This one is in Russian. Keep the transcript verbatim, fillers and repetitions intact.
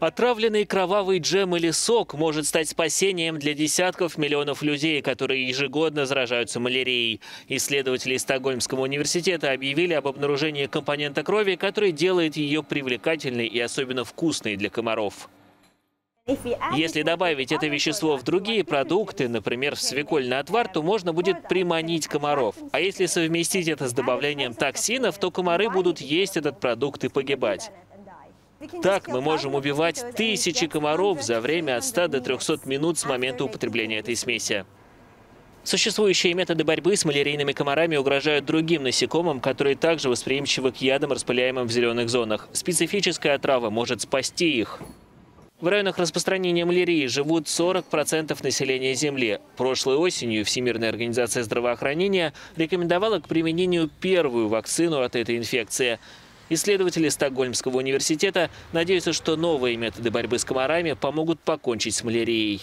Отравленный кровавый джем или сок может стать спасением для десятков миллионов людей, которые ежегодно заражаются малярией. Исследователи Стокгольмского университета объявили об обнаружении компонента крови, который делает ее привлекательной и особенно вкусной для комаров. Если добавить это вещество в другие продукты, например, в свекольный отвар, то можно будет приманить комаров. А если совместить это с добавлением токсинов, то комары будут есть этот продукт и погибать. Так мы можем убивать тысячи комаров за время от ста до трёхсот минут с момента употребления этой смеси. Существующие методы борьбы с малярийными комарами угрожают другим насекомым, которые также восприимчивы к ядам, распыляемым в зеленых зонах. Специфическая отрава может спасти их. В районах распространения малярии живут сорок процентов населения Земли. Прошлой осенью Всемирная организация здравоохранения рекомендовала к применению первую вакцину от этой инфекции. Исследователи Стокгольмского университета надеются, что новые методы борьбы с комарами помогут покончить с малярией.